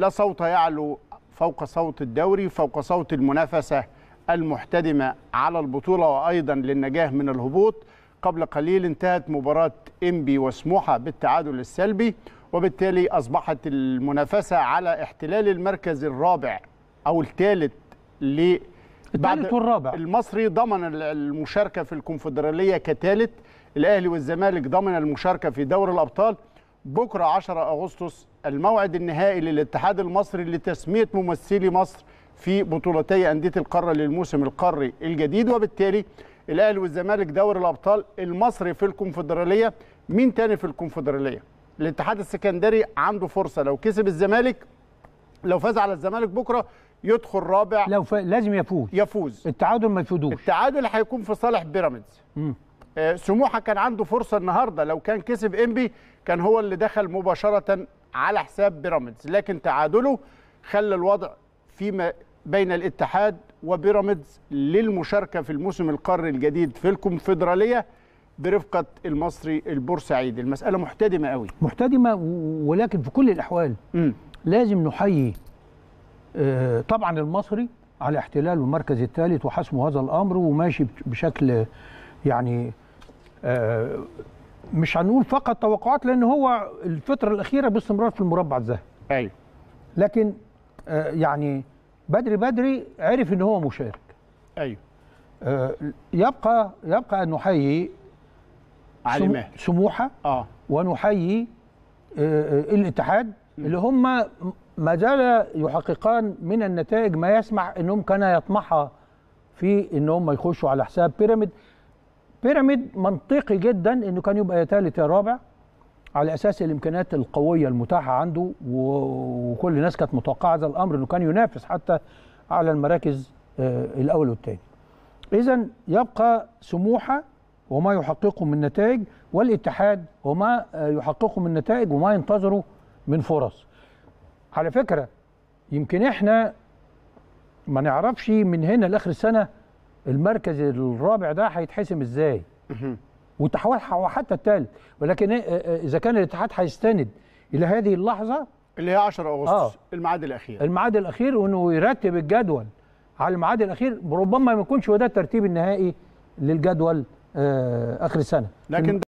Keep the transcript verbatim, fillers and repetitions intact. لا صوت يعلو فوق صوت الدوري، فوق صوت المنافسة المحتدمة على البطولة وأيضا للنجاة من الهبوط. قبل قليل انتهت مباراة إنبي وسموحة بالتعادل السلبي، وبالتالي أصبحت المنافسة على احتلال المركز الرابع أو الثالث الثالث والرابع. المصري ضمن المشاركة في الكونفدرالية كثالث، الأهلي والزمالك ضمن المشاركة في دوري الأبطال. بكرة عشرة أغسطس الموعد النهائي للاتحاد المصري لتسمية ممثلي مصر في بطولتي أندية القارة للموسم القاري الجديد، وبالتالي الأهلي والزمالك دوري الأبطال، المصري في الكونفدرالية. مين تاني في الكونفدرالية؟ الاتحاد السكندري عنده فرصة لو كسب الزمالك، لو فاز على الزمالك بكرة يدخل رابع، لو ف... لازم يفوز يفوز التعادل ما يفوزوش، التعادل هيكون في صالح بيراميدز. آه سموحة كان عنده فرصة النهاردة، لو كان كسب إنبي كان هو اللي دخل مباشرة على حساب بيراميدز، لكن تعادله خلى الوضع فيما بين الاتحاد وبيراميدز للمشاركة في الموسم القاري الجديد في الكونفدرالية برفقة المصري البورسعيد. المسألة محتدمة قوي، محتدمة، ولكن في كل الأحوال م. لازم نحيي آه طبعا المصري على احتلاله المركز الثالث وحسم هذا الأمر، وماشي بشكل يعني آه مش هنقول فقط توقعات، لأن هو الفترة الأخيرة باستمرار في المربع الذهبي. أيوه، لكن آه يعني بدري بدري عرف إن هو مشارك. أيوه، آه يبقى يبقى نحيي سموحة آه. ونحيي آه الاتحاد اللي هم ما زال يحققان من النتائج ما يسمح انهم كان يطمحها في ان هم يخشوا على حساب بيراميد. بيراميد منطقي جدا انه كان يبقى يا ثالث يا رابع على اساس الامكانيات القويه المتاحه عنده، وكل الناس كانت متوقعه هذا الامر، انه كان ينافس حتى على المراكز الاول والثاني. اذا يبقى سموحه وما يحققه من نتائج، والاتحاد وما يحققه من نتائج وما ينتظره من فرص. على فكرة يمكن احنا ما نعرفش من هنا لاخر السنة المركز الرابع ده هيتحسم ازاي وتحويلها حتى الثالث، ولكن اذا كان الاتحاد هيستند الى هذه اللحظة اللي هي عشرة أغسطس آه. الميعاد الاخير، الميعاد الاخير، وانه يرتب الجدول على الميعاد الاخير، ربما ما يكونش هو ده الترتيب النهائي للجدول آه اخر السنة، لكن